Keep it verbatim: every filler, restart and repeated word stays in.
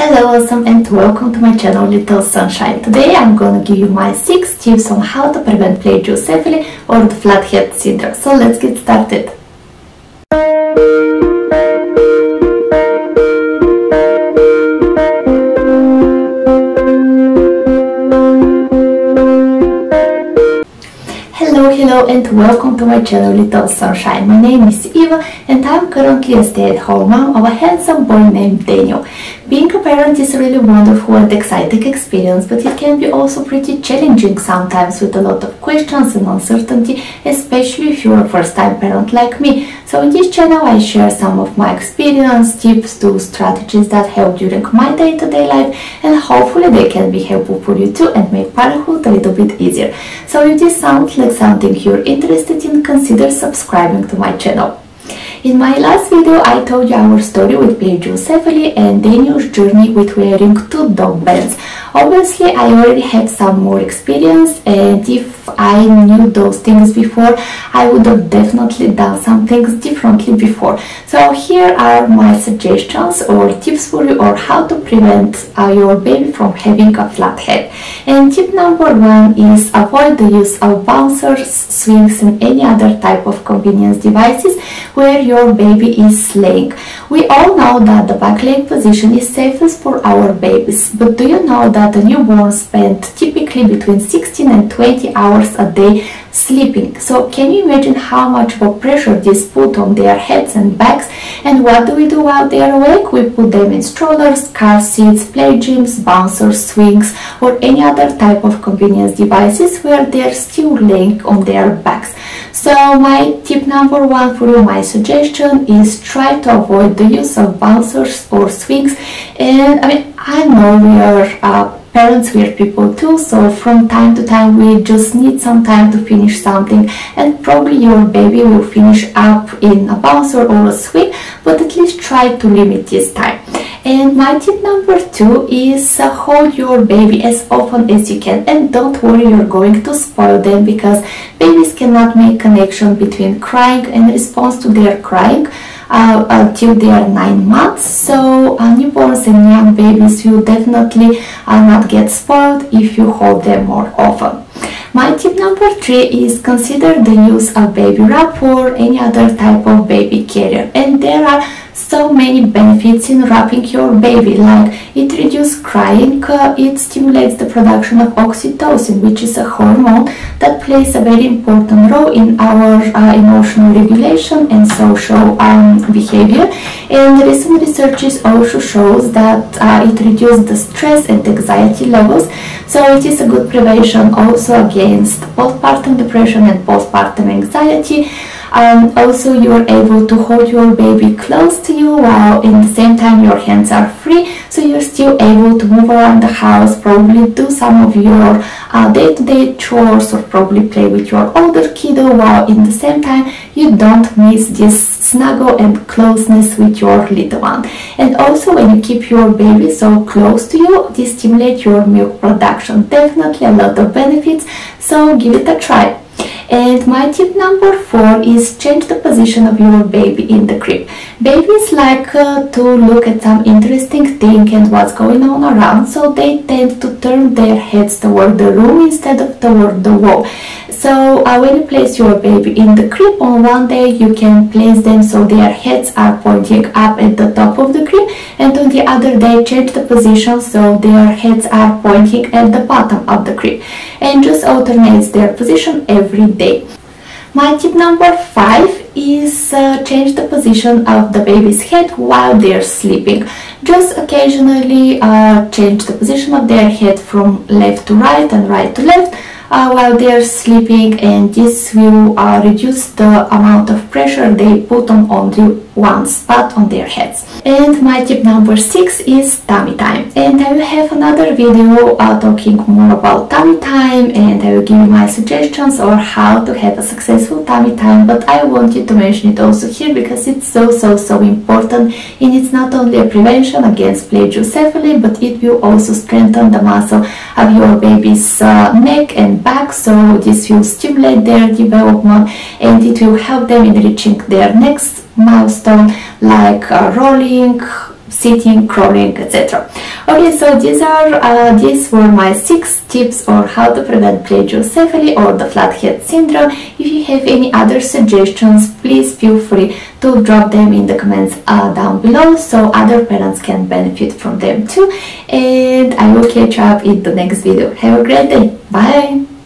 Hello awesome, and welcome to my channel Little Sunshine. Today I'm gonna give you my six tips on how to prevent plagiocephaly or the flathead syndrome. So let's get started. Hello and welcome to my channel Little Sunshine. My name is Eva and I'm currently a stay-at-home mom of a handsome boy named Daniel. Being a parent is a really wonderful and exciting experience, but it can be also pretty challenging sometimes with a lot of questions and uncertainty, especially if you're a first-time parent like me. So in this channel I share some of my experience, tips, tools, strategies that help during my day-to-day life, and hopefully they can be helpful for you too and make parenthood a little bit easier. So if this sounds like something you're interested in, consider subscribing to my channel. In my last video I told you our story with plagiocephaly and Daniel's journey with wearing two dog bands. Obviously I already had some more experience, and if I knew those things before I would have definitely done some things differently before. So here are my suggestions or tips for you, or how to prevent uh, your baby from having a flat head. And tip number one is avoid the use of bouncers, swings and any other type of convenience devices where your baby is laying. We all know that the back leg position is safest for our babies, but do you know that a newborn spends typically between sixteen and twenty hours a day sleeping? So can you imagine how much of a pressure this puts on their heads and backs? And what do we do while they are awake? We put them in strollers, car seats, play gyms, bouncers, swings or any other type of convenience devices where they are still laying on their backs. So my tip number one for you, my suggestion is try to avoid the use of bouncers or swings. And I mean, I know we are uh, parents, we are people too, so from time to time we just need some time to finish something, and probably your baby will finish up in a bouncer or a swing, but at least try to limit this time. And my tip number two is uh, hold your baby as often as you can, and don't worry, you're going to spoil them, because babies cannot make connection between crying and response to their crying uh, until they are nine months. So uh, newborns and young babies will definitely uh, not get spoiled if you hold them more often. My tip number three is consider the use of baby wrap or any other type of baby carrier, and there are so many benefits in wrapping your baby, like it reduces crying, uh, it stimulates the production of oxytocin, which is a hormone that plays a very important role in our uh, emotional regulation and social um, behavior. And recent research also shows that uh, it reduces the stress and anxiety levels, so it is a good prevention also against postpartum depression and postpartum anxiety. Um, also, you are able to hold your baby close to you while in the same time your hands are free, so you're still able to move around the house, probably do some of your day-to-day uh, -day chores, or probably play with your older kiddo, while in the same time you don't miss this snuggle and closeness with your little one. And also, when you keep your baby so close to you, this stimulates your milk production. Definitely a lot of benefits, so give it a try. And my tip number four is change the position of your baby in the crib. Babies like uh, to look at some interesting thing and what's going on around, so they tend to turn their heads toward the room instead of toward the wall. So uh, when you place your baby in the crib on one day, you can place them so their heads are pointing up at the top of the crib, and on the other day change the position so their heads are pointing at the bottom of the crib, and just alternates their position every day. Day. My tip number five is uh, change the position of the baby's head while they're sleeping. Just occasionally uh, change the position of their head from left to right and right to left uh, while they're sleeping, and this will uh, reduce the amount of pressure they put on only one spot on their heads. And my tip number six is tummy time, and I will have another video uh, talking more about tummy time, and I will give you my suggestions or how to have a successful tummy time, but I wanted to mention it also here because it's so so so important, and it's not only a prevention against plagiocephaly, but it will also strengthen the muscle of your baby's uh, neck and back, so this will stimulate their development and it will help them in reaching their next milestone, like uh, rolling, sitting, crawling, et cetera. Okay, so these are uh, these were my six tips on how to prevent plagiocephaly or the flathead syndrome. If you have any other suggestions, please feel free to drop them in the comments uh, down below, so other parents can benefit from them too. And I will catch up in the next video. Have a great day. Bye.